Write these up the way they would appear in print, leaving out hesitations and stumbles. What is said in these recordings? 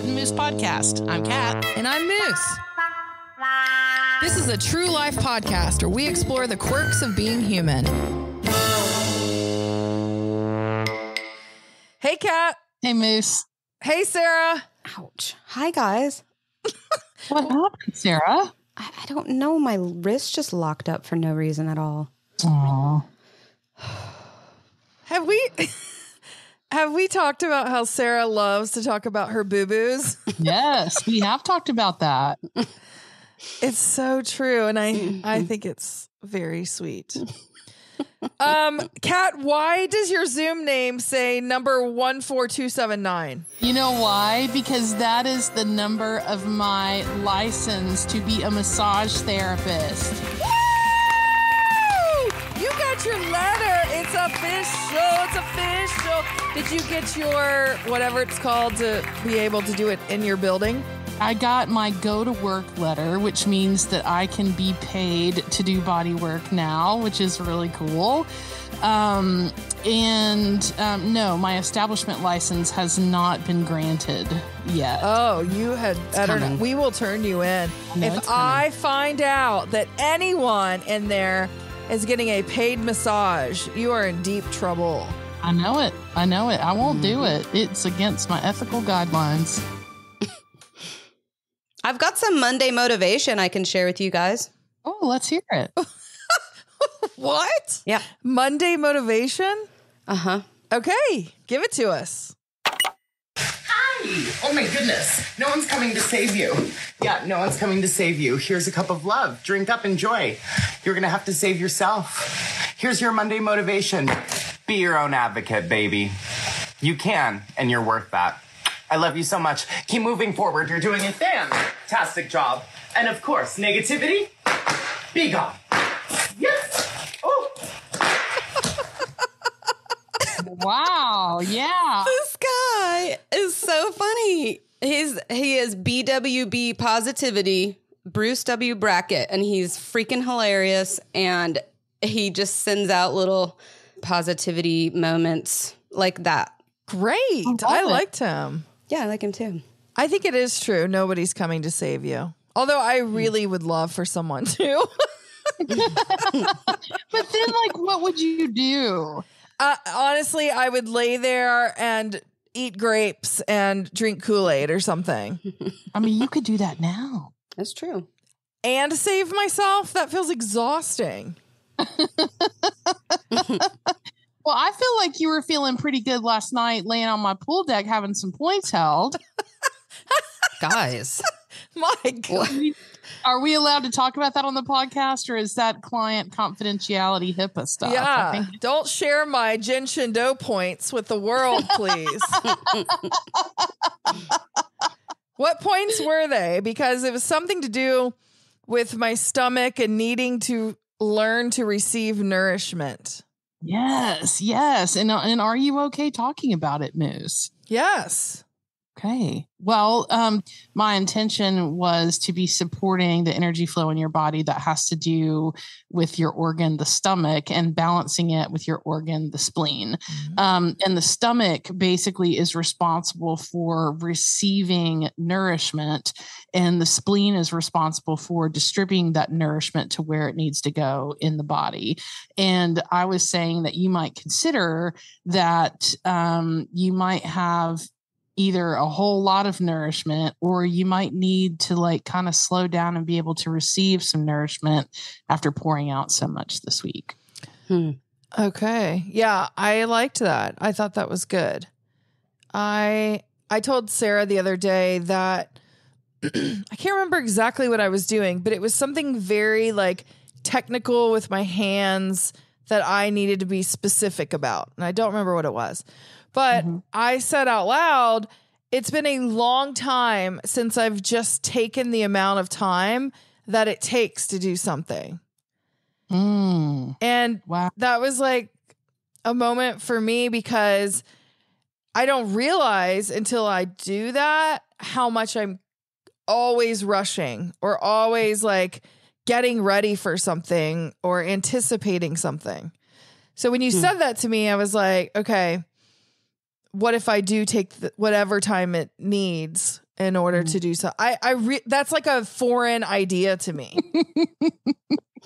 Kat and Moose Podcast. I'm Kat. And I'm Moose. This is a true life podcast where we explore the quirks of being human. Hey, Kat. Hey, Moose. Hey, Sarah. Ouch. Hi, guys. What happened, Sarah? I don't know. My wrist just locked up for no reason at all. Aww. Have we talked about how Sarah loves to talk about her boo-boos? Yes, we have talked about that. It's so true. And I think it's very sweet. Kat, why does your Zoom name say number 14279? You know why? Because that is the number of my license to be a massage therapist. Woo! You got your letter. It's official. It's official. Did you get your whatever it's called to be able to do it in your building? I got my go to work letter, which means that I can be paid to do body work now, which is really cool. No, my establishment license has not been granted yet. Oh, you had, I don't know. We will turn you in. If I find out that anyone in there is getting a paid massage, you are in deep trouble. I know it. I know it. I won't do it. It's against my ethical guidelines. I've got some Monday motivation I can share with you guys. Oh, let's hear it. What? Yeah. Monday motivation? Uh-huh. Okay. Give it to us. Hi. Oh, my goodness. No one's coming to save you. Yeah, no one's coming to save you. Here's a cup of love. Drink up. Enjoy. You're going to have to save yourself. Here's your Monday motivation. Be your own advocate, baby. You can, and you're worth that. I love you so much. Keep moving forward. You're doing a fantastic job. And of course, negativity, be gone. Yes. Oh. Wow. Yeah. This guy is so funny. He is BWB Positivity, Bruce W. Brackett, and he's freaking hilarious. And he just sends out little positivity moments like that. Great. I liked him. Yeah, I like him too. I think it is true. Nobody's coming to save you. Although I really would love for someone to. But then, like, what would you do? Honestly, I would lay there and eat grapes and drink Kool-Aid or something. I mean, you could do that now. That's true. And save myself? That feels exhausting. Well, I feel like you were feeling pretty good last night, laying on my pool deck, having some points held. Guys, my God. Are we allowed to talk about that on the podcast, or is that client confidentiality HIPAA stuff? Yeah, don't share my Jin Shin Do points with the world, please. What points were they? Because it was something to do with my stomach and needing to learn to receive nourishment. Yes, yes. And are you okay talking about it, Moose? Yes. Okay. Well, my intention was to be supporting the energy flow in your body that has to do with your organ, the stomach, and balancing it with your organ, the spleen. Mm-hmm. And the stomach basically is responsible for receiving nourishment, and the spleen is responsible for distributing that nourishment to where it needs to go in the body. And I was saying that you might consider that you might have either a whole lot of nourishment, or you might need to like kind of slow down and be able to receive some nourishment after pouring out so much this week. Hmm. Okay. Yeah. I liked that. I thought that was good. I told Sarah the other day that I can't remember exactly what I was doing, but it was something very like technical with my hands that I needed to be specific about. And I don't remember what it was. But I said out loud, it's been a long time since I've just taken the amount of time that it takes to do something. Mm. And wow. That was like a moment for me, because I don't realize until I do that how much I'm always rushing or always like getting ready for something or anticipating something. So when you said that to me, I was like, okay, what if I do take whatever time it needs in order to do so. That's like a foreign idea to me.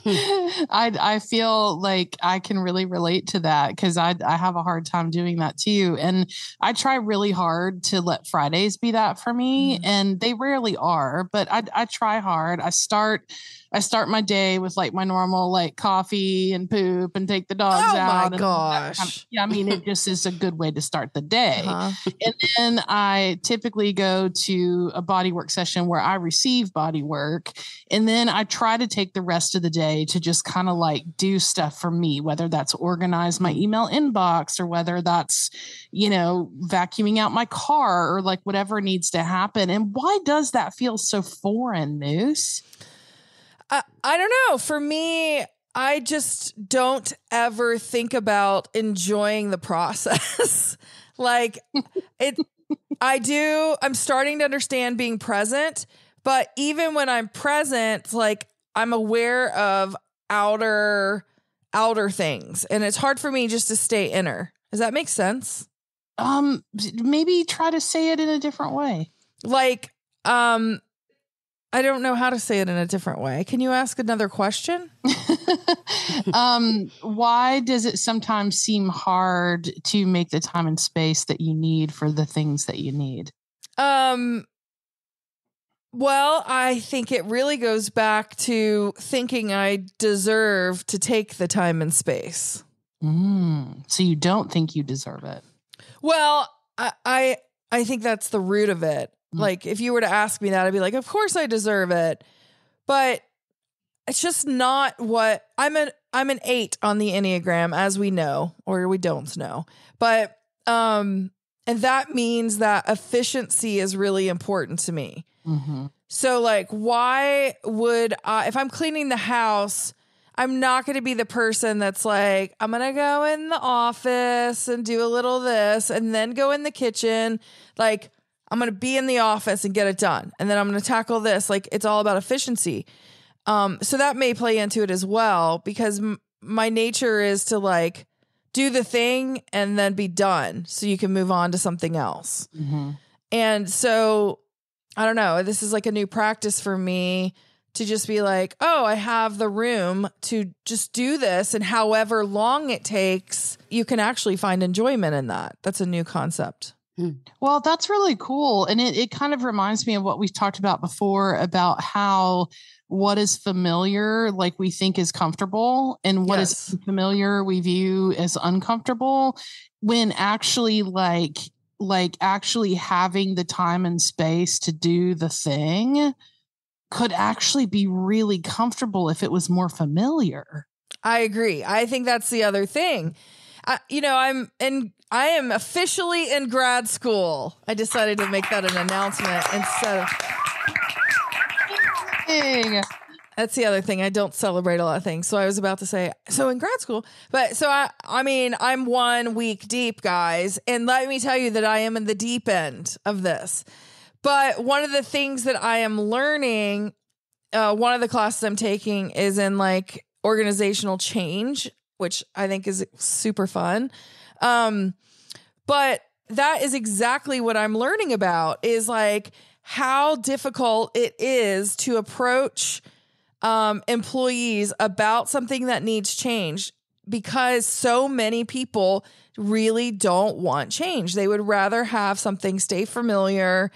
I feel like I can really relate to that because I have a hard time doing that too. And I try really hard to let Fridays be that for me. And they rarely are, but I try hard. I start my day with like my normal like coffee and poop and take the dogs out. Oh my gosh. Yeah, I mean, it just is a good way to start the day. Uh-huh. And then I typically go to a body work session where I receive body work. And then I try to take the rest of the day to just kind of like do stuff for me, whether that's organize my email inbox or whether that's, you know, vacuuming out my car or like whatever needs to happen. And why does that feel so foreign, Moose? I don't know. For me, I just don't ever think about enjoying the process. like it, I do. I'm starting to understand being present, but even when I'm present, like I'm aware of outer things, and it's hard for me just to stay inner. Does that make sense? Maybe try to say it in a different way. Like, I don't know how to say it in a different way. Can you ask another question? Why does it sometimes seem hard to make the time and space that you need for the things that you need? Well, I think it really goes back to thinking I deserve to take the time and space. So you don't think you deserve it? Well, I think that's the root of it. Like, if you were to ask me that, I'd be like, of course I deserve it. But it's just not what I'm an 8 on the Enneagram, as we know, or we don't know. But, and that means that efficiency is really important to me. Mm-hmm. So like, why would I, if I'm cleaning the house, I'm not going to be the person that's like, I'm going to go in the office and do a little this and then go in the kitchen. Like, I'm going to be in the office and get it done. And then I'm going to tackle this. Like, it's all about efficiency. So that may play into it as well, because my nature is to like do the thing and then be done so you can move on to something else. Mm-hmm. And so I don't know, this is like a new practice for me to just be like, oh, I have the room to just do this. And however long it takes, you can actually find enjoyment in that. That's a new concept. Well, that's really cool. And it kind of reminds me of what we've talked about before about how what is familiar, like we think is comfortable, and what is familiar we view as uncomfortable, when actually like actually having the time and space to do the thing could actually be really comfortable if it was more familiar. I agree. I think that's the other thing. I am officially in grad school. I decided to make that an announcement instead of. Dang. That's the other thing. I don't celebrate a lot of things. So I was about to say, so in grad school, but so I mean, I'm 1 week deep, guys. And let me tell you that I am in the deep end of this. But one of the things that I am learning, one of the classes I'm taking is in like organizational change, which I think is super fun. But that is exactly what I'm learning about, is like how difficult it is to approach employees about something that needs change, because so many people really don't want change. They would rather have something stay familiar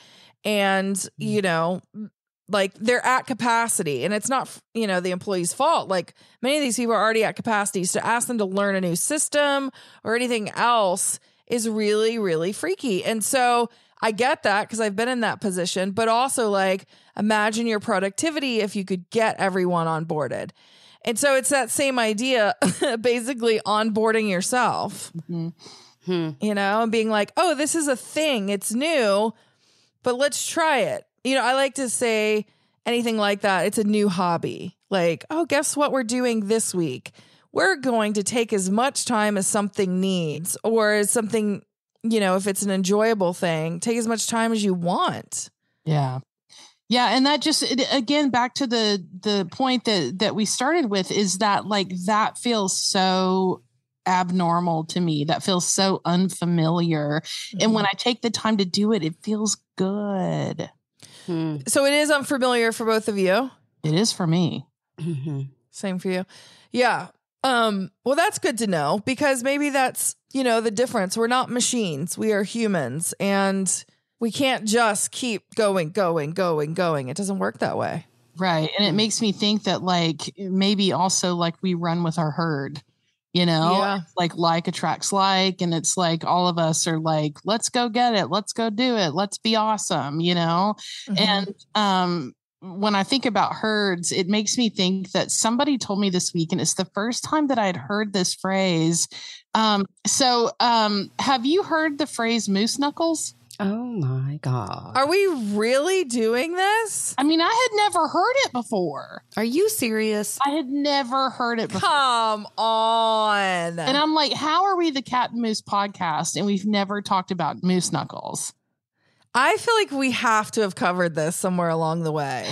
and, you know, like they're at capacity, and it's not, you know, the employee's fault. Like many of these people are already at capacity. So to ask them to learn a new system or anything else is really, really freaky. And so I get that because I've been in that position, but also like imagine your productivity if you could get everyone onboarded. And so it's that same idea, basically onboarding yourself, you know, and being like, oh, this is a thing. It's new, but let's try it. You know, I like to say anything like that. It's a new hobby. Like, oh, guess what we're doing this week? We're going to take as much time as something needs, or as something, you know, if it's an enjoyable thing, take as much time as you want. Yeah. Yeah. And that just, again, back to the point that we started with, is that like, that feels so abnormal to me. That feels so unfamiliar. Mm-hmm. And when I take the time to do it, it feels good. So it is unfamiliar for both of you. It is for me. Mm-hmm. Same for you. Yeah. Well, that's good to know, because maybe that's, you know, the difference. We're not machines. We are humans, and we can't just keep going. It doesn't work that way. Right. And it makes me think that, like, maybe also, like, we run with our herd, you know, like attracts like, and it's like all of us are like, let's go get it. Let's go do it. Let's be awesome. You know? Mm-hmm. And, when I think about herds, it makes me think that somebody told me this week, and it's the first time that I'd heard this phrase. So have you heard the phrase moose knuckles? Oh my God. Are we really doing this? I mean, I had never heard it before. Are you serious? I had never heard it before. Come on. And I'm like, how are we the Cat and Moose podcast and we've never talked about moose knuckles? I feel like we have to have covered this somewhere along the way.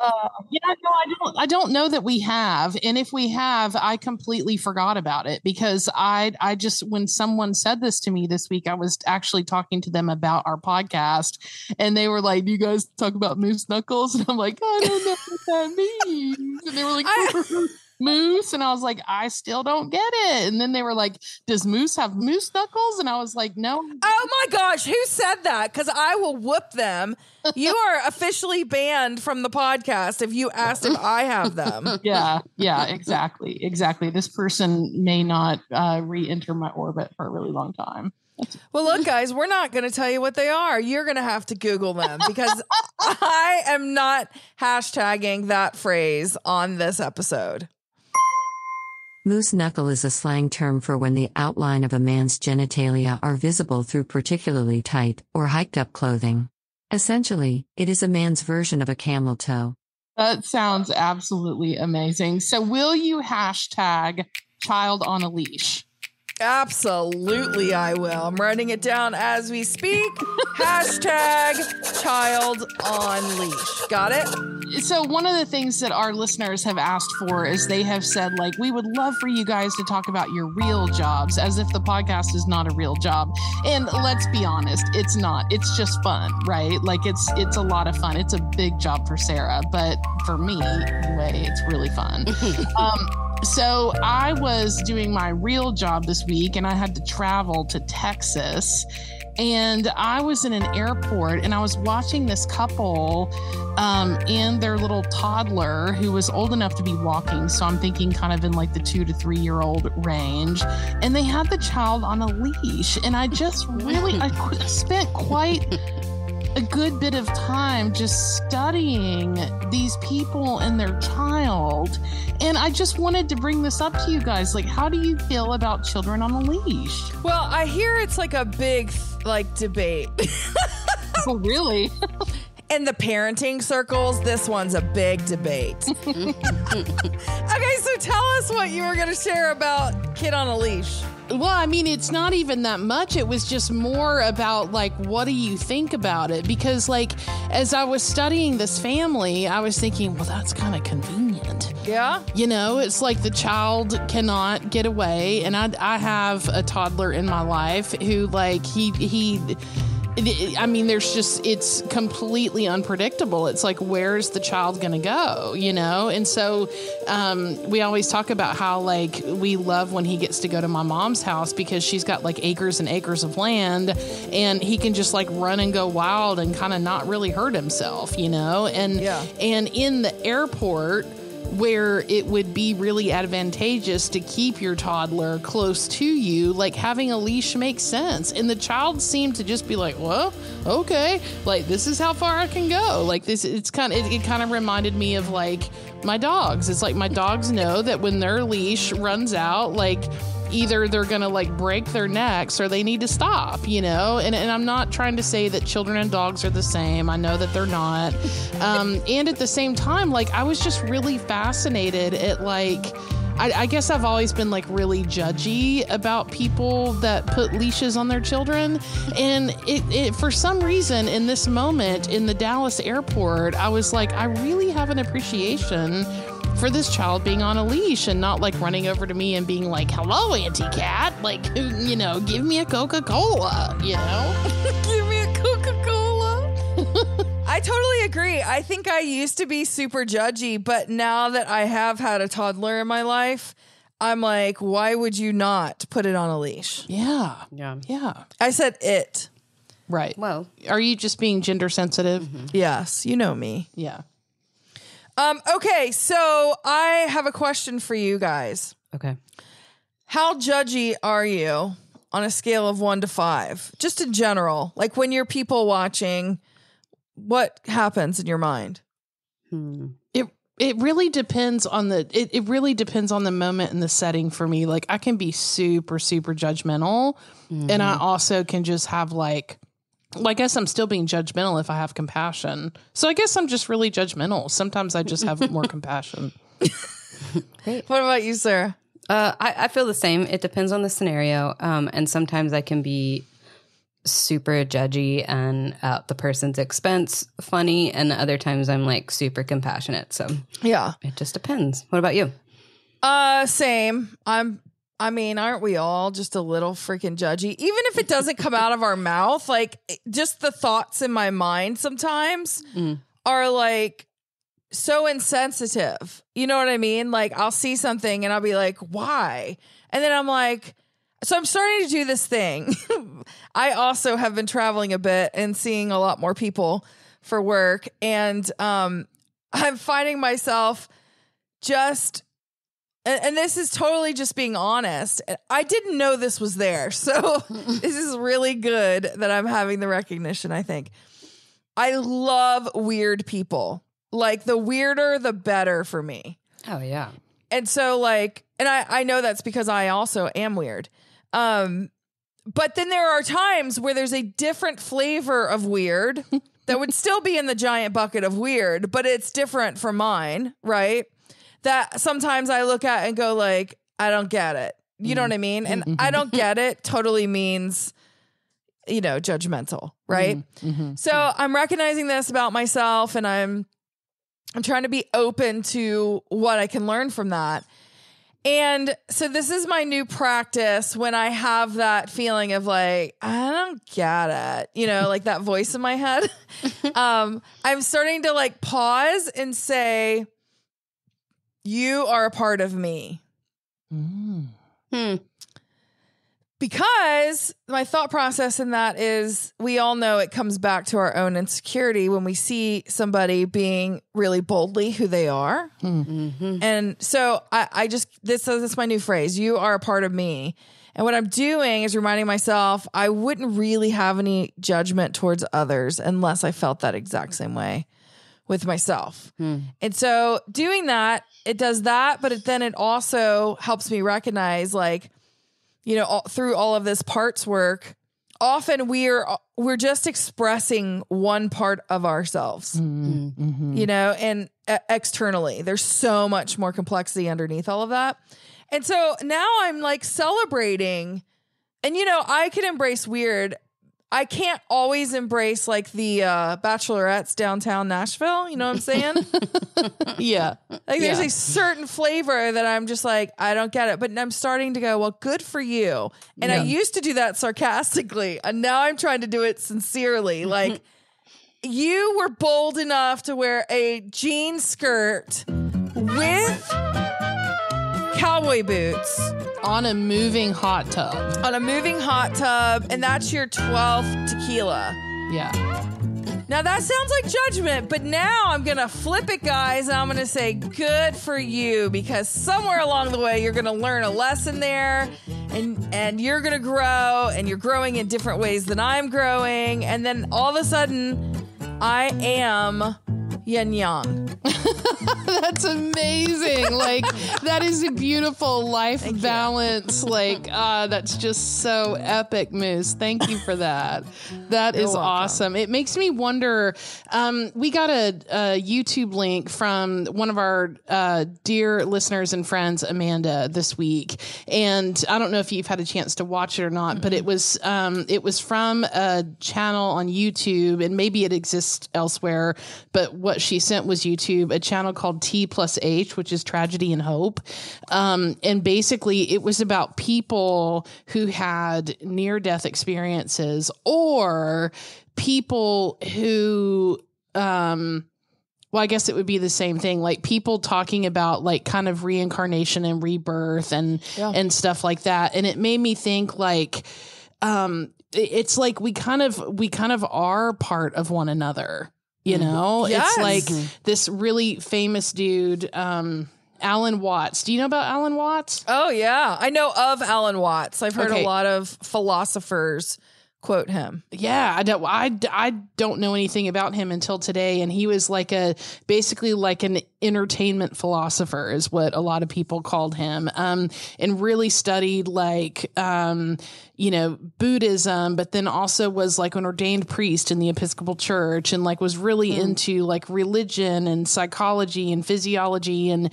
I don't know that we have. And if we have, I completely forgot about it, because I just, when someone said this to me this week, I was actually talking to them about our podcast, and they were like, you guys talk about moose knuckles? And I'm like, I don't know what that means. And they were like, moose. And I was like, I still don't get it. And then they were like, does moose have moose knuckles? And I was like, no. Oh my gosh, who said that? Because I will whoop them. You are officially banned from the podcast if you asked if I have them. Yeah, exactly. This person may not re-enter my orbit for a really long time. Well, look, guys, we're not going to tell you what they are. You're going to have to Google them, because I am not hashtagging that phrase on this episode. Moose knuckle is a slang term for when the outline of a man's genitalia are visible through particularly tight or hiked-up clothing. Essentially, it is a man's version of a camel toe. That sounds absolutely amazing. So will you hashtag child on a leash? Absolutely, I will. I'm writing it down as we speak. Hashtag child on leash. Got it? So one of the things that our listeners have asked for is they have said, like, we would love for you guys to talk about your real jobs, as if the podcast is not a real job. And let's be honest, it's not. It's just fun, right? Like, it's a lot of fun. It's a big job for Sarah, but for me, anyway, it's really fun. So I was doing my real job this week, and I had to travel to Texas, and I was in an airport, and I was watching this couple and their little toddler who was old enough to be walking. So I'm thinking kind of in like the 2 to 3 year old range, and they had the child on a leash. And I just really, I spent quite a good bit of time just studying these people and their child. And I just wanted to bring this up to you guys. Like, how do you feel about children on a leash? Well, I hear it's like a big, like, debate. Oh, really? In the parenting circles, this one's a big debate. Okay, so tell us what you were going to share about kid on a leash. Well, I mean, it's not even that much. It was just more about, like, what do you think about it? Because, like, as I was studying this family, I was thinking, well, that's kind of convenient. Yeah. You know, it's like the child cannot get away. And I have a toddler in my life who, like, I mean, there's just, it's completely unpredictable. It's like, where's the child going to go, you know? And so we always talk about how, like, we love when he gets to go to my mom's house, because she's got, like, acres and acres of land, and he can just, like, run and go wild and kind of not really hurt himself, you know? And and in the airport, where it would be really advantageous to keep your toddler close to you, like, having a leash makes sense. And the child seemed to just be like, well, okay, like, this is how far I can go. Like, this, it's kind of, it kind of reminded me of, like, my dogs. It's like my dogs know that when their leash runs out, like, either they're going to, like, break their necks or they need to stop, you know? And I'm not trying to say that children and dogs are the same. I know that they're not. And at the same time, like, I was just really fascinated at, like, I guess I've always been, like, really judgy about people that put leashes on their children. And it for some reason, in this moment in the Dallas airport, I was like, I really have an appreciation for this child being on a leash and not, like, running over to me and being like, hello, Auntie Cat, like, you know, give me a Coca-Cola, you know? Give me a Coca-Cola. I totally agree. I think I used to be super judgy, but now that I have had a toddler in my life, I'm like, why would you not put it on a leash? Yeah. Yeah. Yeah. I said it. Right. Well, are you just being gender sensitive? Mm-hmm. Yes. You know me. Yeah. Okay. So I have a question for you guys. Okay. How judgy are you on a scale of 1 to 5? Just in general, like when you're people watching, what happens in your mind? It really depends on the, it really depends on the moment and the setting for me. Like I can be super, super judgmental and I also can just have well, I guess I'm still being judgmental if I have compassion. So I guess I'm just really judgmental. Sometimes I just have more compassion. What about you, Sarah? I feel the same. It depends on the scenario. And sometimes I can be super judgy and at the person's expense funny, and other times I'm like super compassionate, so yeah, it just depends. What about you? Same. I mean aren't we all just a little freaking judgy, even if it doesn't come out of our mouth? Like just the thoughts in my mind sometimes are like so insensitive, you know what I mean? Like I'll see something and I'll be like, why? And then I'm like, so I'm starting to do this thing. I also have been traveling a bit and seeing a lot more people for work. And I'm finding myself just, and this is totally just being honest. I didn't know this was there. So this is really good that I'm having the recognition, I think. I love weird people. Like the weirder, the better for me. Oh, yeah. And so like, and I know that's because I also am weird. But then there are times where there's a different flavor of weird that would still be in the giant bucket of weird, but it's different from mine, right? That sometimes I look at and go like, I don't get it. You know what I mean? And I don't get it totally means, you know, judgmental, right? So I'm recognizing this about myself, and I'm trying to be open to what I can learn from that. And so this is my new practice when I have that feeling of like, I don't get it, you know, like that voice in my head. I'm starting to like pause and say, you are a part of me. Because my thought process in that is, we all know it comes back to our own insecurity when we see somebody being really boldly who they are. And so I just, this is my new phrase, you are a part of me. And what I'm doing is reminding myself, I wouldn't really have any judgment towards others unless I felt that exact same way with myself. And so doing that, it does that, but then it also helps me recognize, like, you know, through all of this parts work, often we're just expressing one part of ourselves, you know, and externally there's so much more complexity underneath all of that. And so now I'm like celebrating, and, you know, I can embrace weird. I can't always embrace like the bachelorettes downtown Nashville. You know what I'm saying? Like there's a certain flavor that I'm just like, I don't get it. But I'm starting to go, well, good for you. And I used to do that sarcastically, and now I'm trying to do it sincerely. Like, you were bold enough to wear a jean skirt with cowboy boots. On a moving hot tub. On a moving hot tub, and that's your 12th tequila. Yeah. Now that sounds like judgment, but now I'm gonna flip it, guys, and I'm gonna say good for you, because somewhere along the way you're gonna learn a lesson there, and you're gonna grow, and you're growing in different ways than I'm growing, and then all of a sudden I am yin yang. That's amazing. Like, that is a beautiful life balance. Like, that's just so epic, Moose. Thank you for that. That is awesome. It makes me wonder, we got a YouTube link from one of our dear listeners and friends, Amanda, this week. And I don't know if you've had a chance to watch it or not, but it was from a channel on YouTube, and maybe it exists elsewhere, but what she sent was YouTube, a channel called T+H, which is Tragedy and Hope. And basically it was about people who had near-death experiences, or people who well, I guess it would be the same thing, like people talking about like kind of reincarnation and rebirth and stuff like that. And it made me think like, it's like we kind of are part of one another, you know? Yes. It's like this really famous dude, Alan Watts. Do you know about Alan Watts? Oh, yeah. I know of Alan Watts. I've heard a lot of philosophers quote him. Yeah. I don't know anything about him until today. And he was like basically an entertainment philosopher is what a lot of people called him. And really studied like, Buddhism, but then also was like an ordained priest in the Episcopal Church and like was really into like religion and psychology and physiology and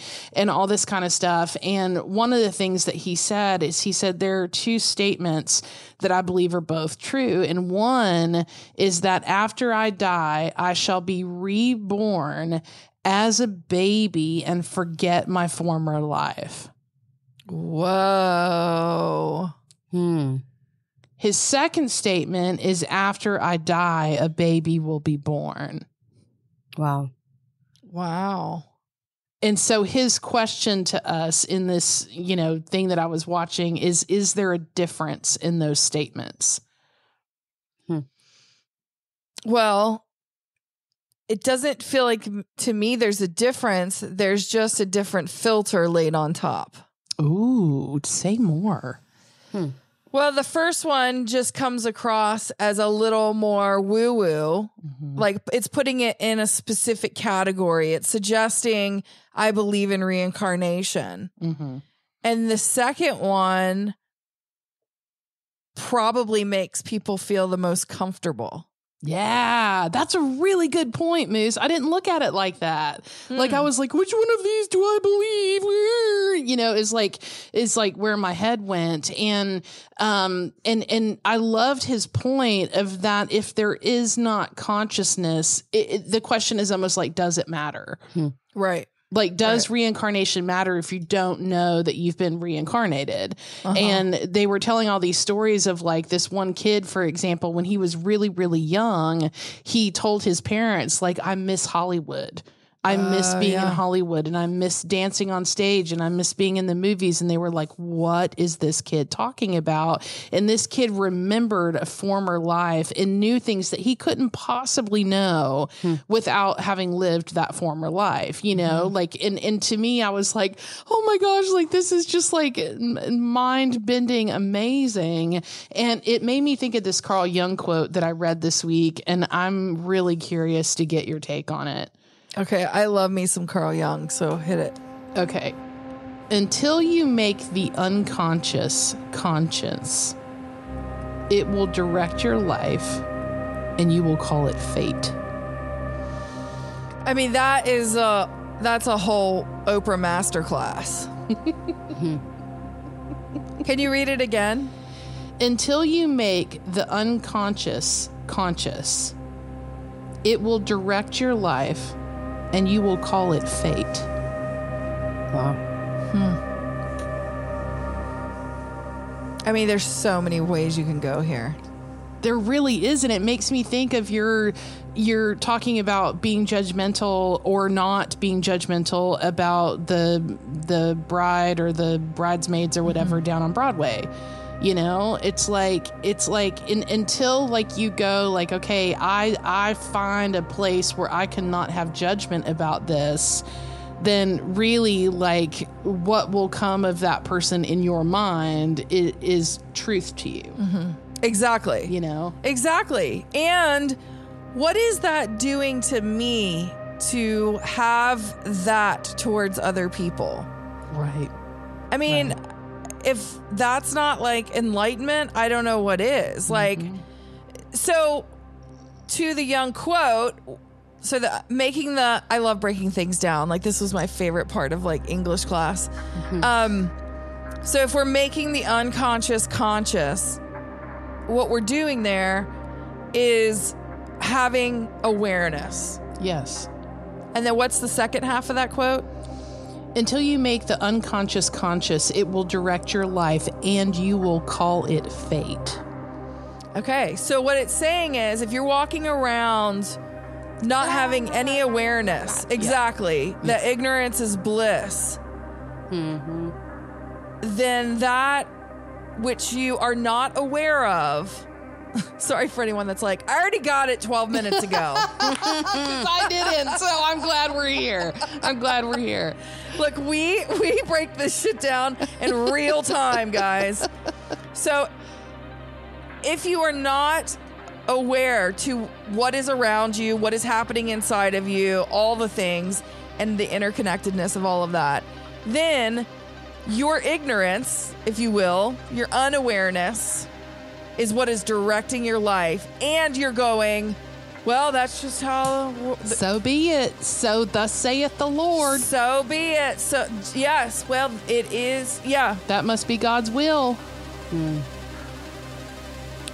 all this kind of stuff. And one of the things that he said is he said, there are two statements that I believe are both true. And one is that after I die, I shall be reborn as a baby and forget my former life. Whoa. His second statement is after I die, a baby will be born. Wow. And so his question to us in this, thing that I was watching is there a difference in those statements? Well, it doesn't feel like to me there's a difference. There's just a different filter laid on top. Ooh, say more. Well, the first one just comes across as a little more woo-woo. Like it's putting it in a specific category. It's suggesting I believe in reincarnation. And the second one probably makes people feel the most comfortable. Yeah, that's a really good point, Moose. I didn't look at it like that. Like I was like, which one of these do I believe? Is like where my head went. And and I loved his point of that. If there is not consciousness, the question is almost like, does it matter? Right. Like, does reincarnation matter if you don't know that you've been reincarnated? And they were telling all these stories of like this one kid, for example, when he was really, really young, he told his parents, like, I miss Hollywood. I miss being in Hollywood, and I miss dancing on stage, and I miss being in the movies. And they were like, what is this kid talking about? And this kid remembered a former life and knew things that he couldn't possibly know without having lived that former life, like, and to me, I was like, oh my gosh, like this is just like mind bending, amazing. And it made me think of this Carl Jung quote that I read this week. And I'm really curious to get your take on it. Okay, I love me some Carl Jung, so hit it. Okay. Until you make the unconscious conscious, it will direct your life, and you will call it fate. I mean, that's a whole Oprah masterclass. Can you read it again? Until you make the unconscious conscious, it will direct your life, and you will call it fate. Wow. I mean, there's so many ways you can go here. There really is, and it makes me think of you're talking about being judgmental or not being judgmental about the bride or the bridesmaids or whatever down on Broadway. Until like you go like, okay, I find a place where I cannot have judgment about this, then really like what will come of that person in your mind is truth to you. Exactly. Exactly. And what is that doing to me to have that towards other people? Right. I mean, right. If that's not like enlightenment, I don't know what is. Like, so to the Jung quote, I love breaking things down. Like this was my favorite part of like English class. So if we're making the unconscious conscious, what we're doing there is having awareness. Yes. And then what's the second half of that quote? Until you make the unconscious conscious, it will direct your life and you will call it fate. Okay, so what it's saying is if you're walking around Not having any awareness. Exactly. Yes. That ignorance is bliss. Mm-hmm. Then that which you are not aware of. Sorry for anyone that's like, I already got it 12 minutes ago. I didn't, so I'm glad we're here. I'm glad we're here. Look, we break this shit down in real time, guys. So if you are not aware to what is around you, what is happening inside of you, all the things, and the interconnectedness of all of that, then your ignorance, if you will, your unawareness is what is directing your life. And you're going, well, that's just how... So be it. So thus saith the Lord. So be it. So yes, well, it is. Yeah. That must be God's will. Mm.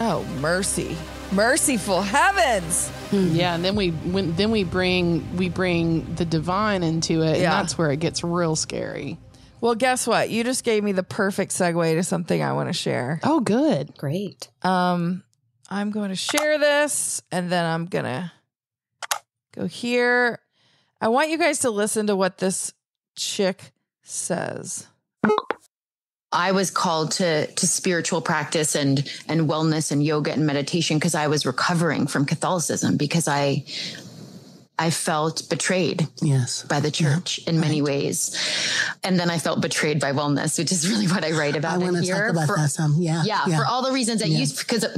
Oh, mercy. Merciful heavens. Yeah, and then we bring the divine into it, and that's where it gets real scary. Well, guess what? You just gave me the perfect segue to something I want to share. Oh, good. Great. I'm going to share this, and then I'm going to go here. I want you guys to listen to what this chick says. I was called to spiritual practice and wellness and yoga and meditation because I was recovering from Catholicism, because I felt betrayed by the church in many ways. And then I felt betrayed by wellness, which is really what I write about here. I want to talk about that some. Yeah, for all the reasons that you,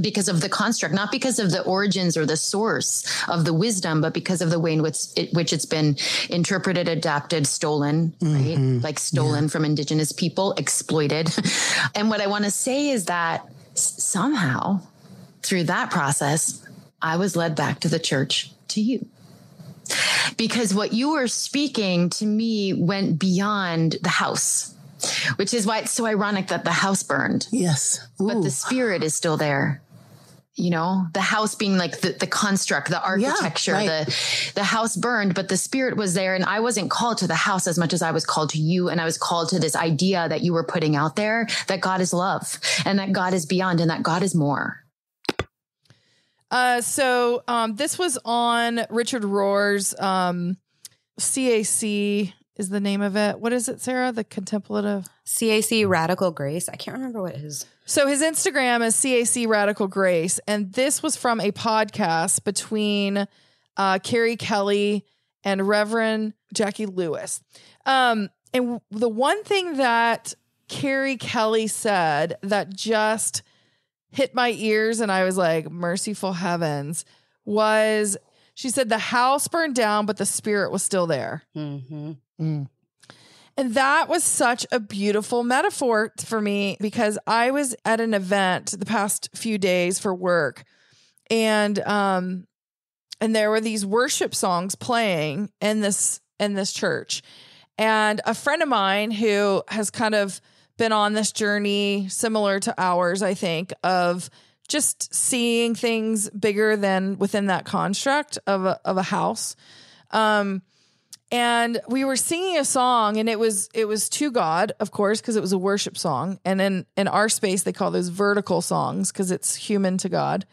because of the construct, not because of the origins or the source of the wisdom, but because of the way in which it's been interpreted, adapted, stolen, right? Like stolen from indigenous people, exploited. And what I want to say is that somehow through that process, I was led back to the church, to you. Because what you were speaking to me went beyond the house, which is why it's so ironic that the house burned. Yes. Ooh. But the spirit is still there. You know, the house being like the construct, the architecture, the house burned, but the spirit was there. And I wasn't called to the house as much as I was called to you. And I was called to this idea that you were putting out there, that God is love and that God is beyond and that God is more. This was on Richard Rohr's, CAC is the name of it. What is it, Sarah? The contemplative CAC Radical Grace. I can't remember what his. So his Instagram is CAC Radical Grace. And this was from a podcast between, Carrie Kelly and Reverend Jackie Lewis. And the one thing that Carrie Kelly said that just hit my ears and I was like, merciful heavens, was she said the house burned down, but the spirit was still there. Mm-hmm. Mm. And that was such a beautiful metaphor for me, because I was at an event the past few days for work, and there were these worship songs playing in this church. And a friend of mine who has kind of been on this journey similar to ours, I think, of just seeing things bigger than within that construct of a house. And we were singing a song, and it was to God, of course, because it was a worship song. And in our space, they call those vertical songs because it's human to God.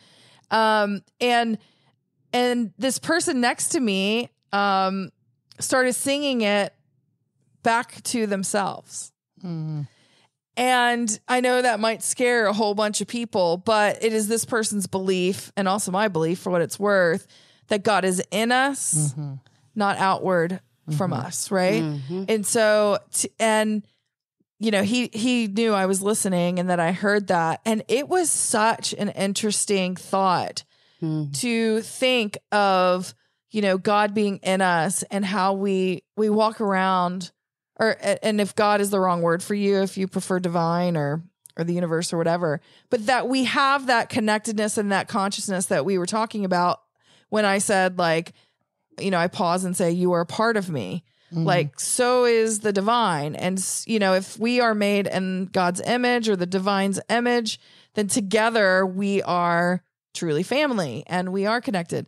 And this person next to me started singing it back to themselves. Mm. And I know that might scare a whole bunch of people, but it is this person's belief, and also my belief for what it's worth, that God is in us, not outward from us. Right. Mm-hmm. And so, you know, he knew I was listening and that I heard that. And it was such an interesting thought to think of, you know, God being in us and how we walk around. And if God is the wrong word for you, if you prefer divine or the universe or whatever, but that we have that connectedness and that consciousness that we were talking about when I said, like, you know, I pause and say, you are a part of me. Mm-hmm. Like, so is the divine. And, you know, if we are made in God's image or the divine's image, then together we are truly family and we are connected.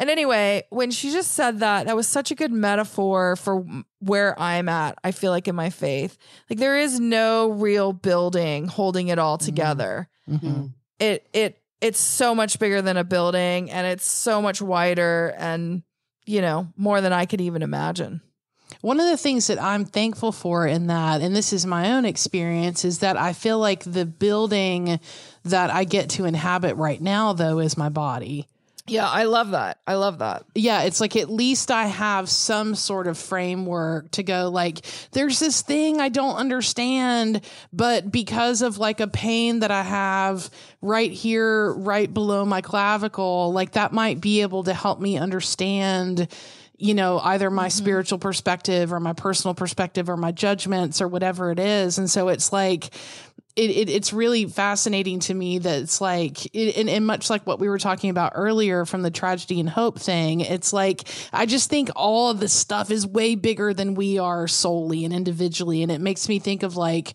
And anyway, when she just said that, that was such a good metaphor for where I'm at. I feel like in my faith, like there is no real building holding it all together. Mm-hmm. It's so much bigger than a building, and it's so much wider. And you know, more than I could even imagine. One of the things that I'm thankful for in that, and this is my own experience, is that I feel like the building that I get to inhabit right now, though, is my body. Yeah, I love that. I love that. Yeah, it's like at least I have some sort of framework to go like, there's this thing I don't understand, but because of like a pain that I have right here, right below my clavicle, like that might be able to help me understand, you know, either my spiritual perspective or my personal perspective or my judgments or whatever it is. And so it's like, it's really fascinating to me that it's like, and much like what we were talking about earlier from the tragedy and hope thing, it's like, I just think all of this stuff is way bigger than we are solely and individually. And it makes me think of like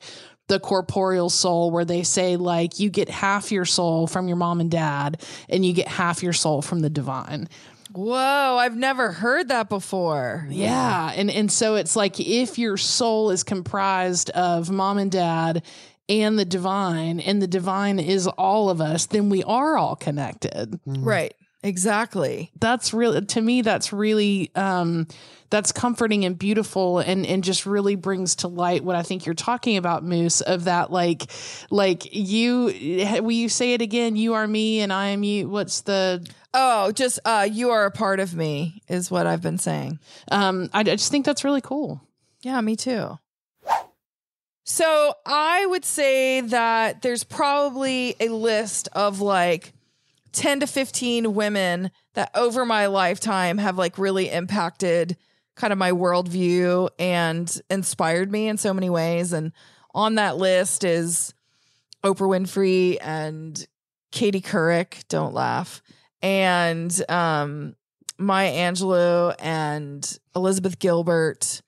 the corporeal soul, where they say like, you get half your soul from your mom and dad, and you get half your soul from the divine. Whoa, I've never heard that before. Yeah. And so it's like, if your soul is comprised of mom and dad and the divine is all of us, then we are all connected. Right. Exactly. That's really, to me, that's really, that's comforting and beautiful, and just really brings to light what I think you're talking about, Moose, of that, like will you say it again? You are me and I am you. What's the, you are a part of me is what I've been saying. I just think that's really cool. Yeah, me too. So I would say that there's probably a list of like 10 to 15 women that over my lifetime have like really impacted kind of my worldview and inspired me in so many ways. And on that list is Oprah Winfrey and Katie Couric, don't laugh, and Maya Angelou and Elizabeth Gilbert.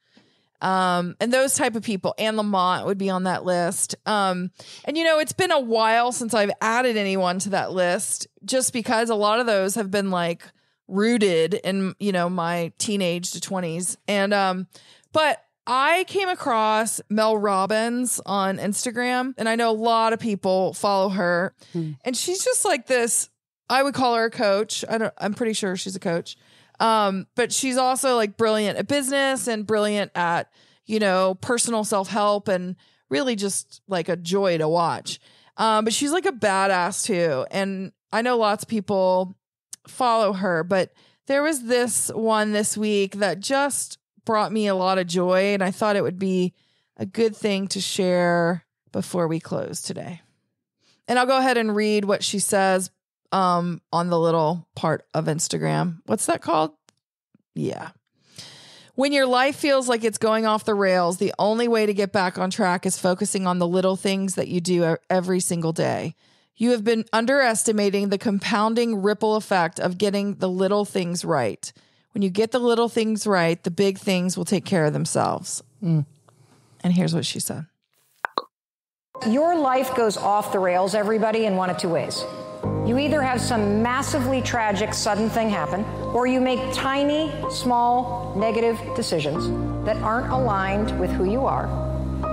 And those type of people. Anne Lamott would be on that list. And you know, it's been a while since I've added anyone to that list, just because a lot of those have been like rooted in, you know, my teenage to 20s. And, but I came across Mel Robbins on Instagram, and I know a lot of people follow her, and she's just like this, I would call her a coach. I'm pretty sure she's a coach. But she's also like brilliant at business and brilliant at, you know, personal self-help, and really just like a joy to watch. But she's like a badass too. And I know lots of people follow her, but there was this one this week that just brought me a lot of joy, and I thought it would be a good thing to share before we close today. And I'll go ahead and read what she says on the little part of Instagram. What's that called? Yeah. When your life feels like it's going off the rails, the only way to get back on track is focusing on the little things that you do every single day. You have been underestimating the compounding ripple effect of getting the little things right. When you get the little things right, the big things will take care of themselves. And here's what she said. Your life goes off the rails, everybody, in one of two ways. You either have some massively tragic sudden thing happen, or you make tiny, small, negative decisions that aren't aligned with who you are.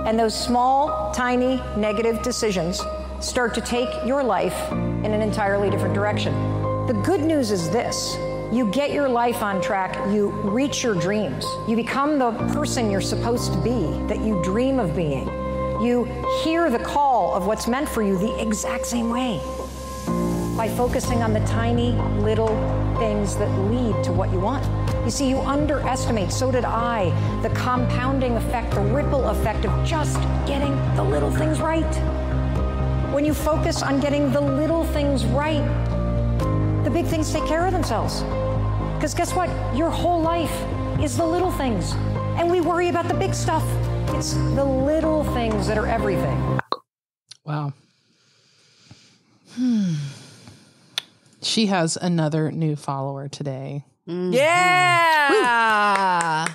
And those small, tiny, negative decisions start to take your life in an entirely different direction. The good news is this. You get your life on track, you reach your dreams. You become the person you're supposed to be, that you dream of being. You hear the call of what's meant for you the exact same way, by focusing on the tiny little things that lead to what you want. You see, you underestimate, so did I, the compounding effect, the ripple effect of just getting the little things right. When you focus on getting the little things right, the big things take care of themselves. Because guess what? Your whole life is the little things, and we worry about the big stuff. It's the little things that are everything. Wow. She has another new follower today. Yeah. Woo.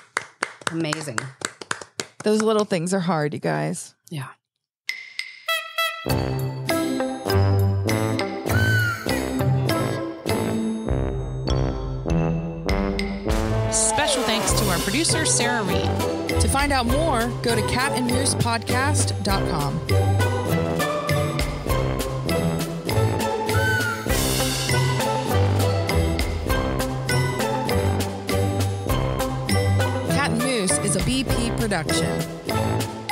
Amazing. Those little things are hard, you guys. Yeah. Special thanks to our producer, Sarah Reed. To find out more, go to catandmoosepodcast.com. is a BP production.